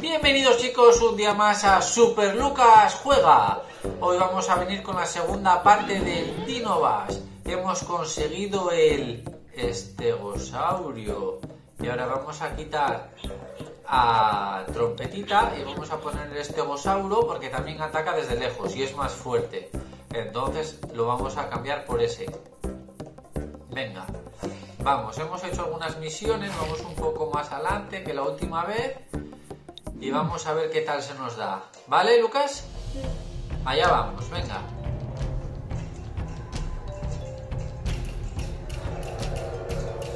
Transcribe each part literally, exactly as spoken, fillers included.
Bienvenidos chicos un día más a Super Lucas Juega. Hoy vamos a venir con la segunda parte del Dino Bash. Hemos conseguido el Estegosaurio. Y ahora vamos a quitar a Trompetita y vamos a poner el Estegosaurio porque también ataca desde lejos y es más fuerte. Entonces lo vamos a cambiar por ese. Venga. Vamos, hemos hecho algunas misiones, vamos un poco más adelante que la última vez y vamos a ver qué tal se nos da. ¿Vale, Lucas? Sí. Allá vamos, venga.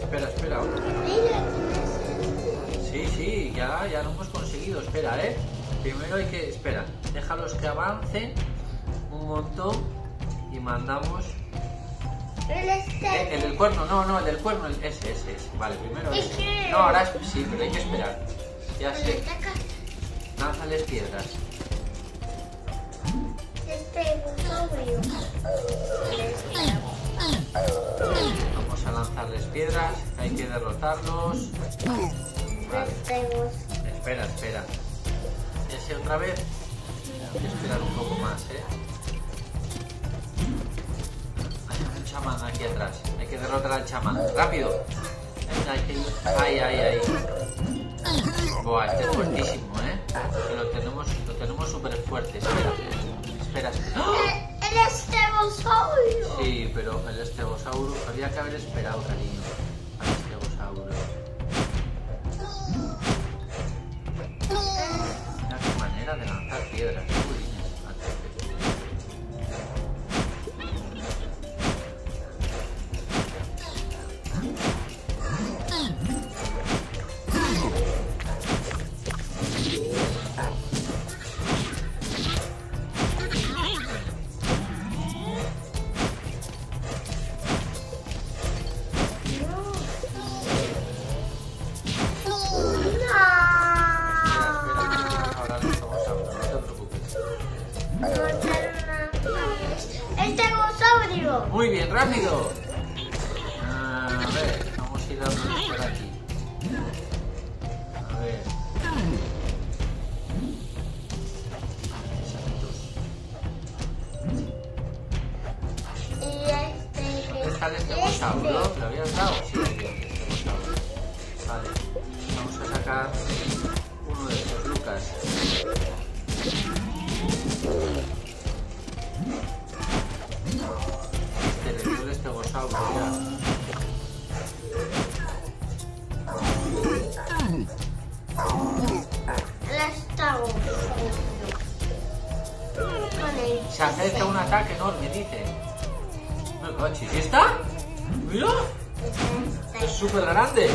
Espera, espera. Sí, sí, ya, ya lo hemos conseguido. Espera, ¿eh? Primero hay que... Espera, déjalos que avancen un montón y mandamos... El, eh, el del cuerno, no, no, el del cuerno, el, ese, ese, ese, vale, primero ese. Que... No, ahora es, sí, pero hay que esperar. Ya sé. Lánzales piedras. Estegosaurio. Vamos a lanzarles piedras, hay que derrotarlos. Vale. Espera, espera. Ese otra vez. Hay que esperar un poco más, eh. Chamán aquí atrás, hay que derrotar al chamán, rápido. Ay, ay, ay. Buah, este es fuertísimo, eh. Que lo tenemos, lo tenemos súper fuerte. Espera, espera. espera. ¡Oh! El, el estegosaurio. Sí, pero el estegosaurio había que haber esperado, cariño. Al estegosaurio. Mira qué manera de lanzar piedras. Muy bien, rápido. A ver, vamos a ir dándoles por aquí. A ver. ¿Dónde está el estegosaurio? ¿Lo habías dado? Sí, lo habías dado. Vale, vamos a sacar uno de estos, Lucas. Se acerca un ataque enorme, dice. No coches, ¿y está? Mira, es súper grande.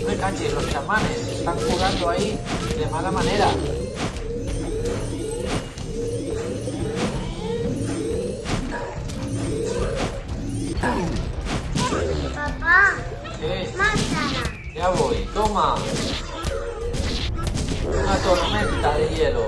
No coches, los chamanes están jugando ahí de mala manera. Papá, ¿qué? Manzana. Ya voy, toma. Una tormenta de hielo.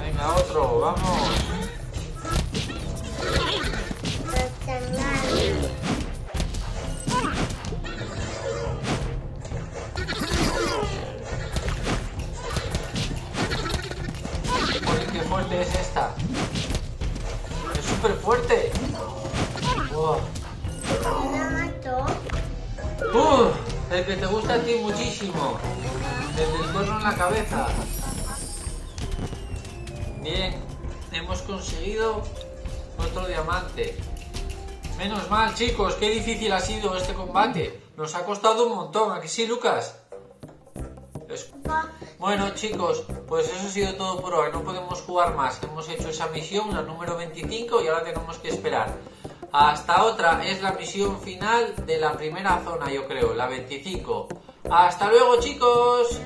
Venga, otro, vamos. Fuerte es esta, es súper fuerte. Wow. Uh, el que te gusta a ti muchísimo, desde el cuerno en la cabeza. Bien, hemos conseguido otro diamante. Menos mal, chicos, qué difícil ha sido este combate, nos ha costado un montón, ¿a que sí, Lucas? Bueno chicos, pues eso ha sido todo por hoy, no podemos jugar más, hemos hecho esa misión, la número veinticinco, y ahora tenemos que esperar hasta otra, es la misión final de la primera zona, yo creo, la veinticinco. Hasta luego chicos.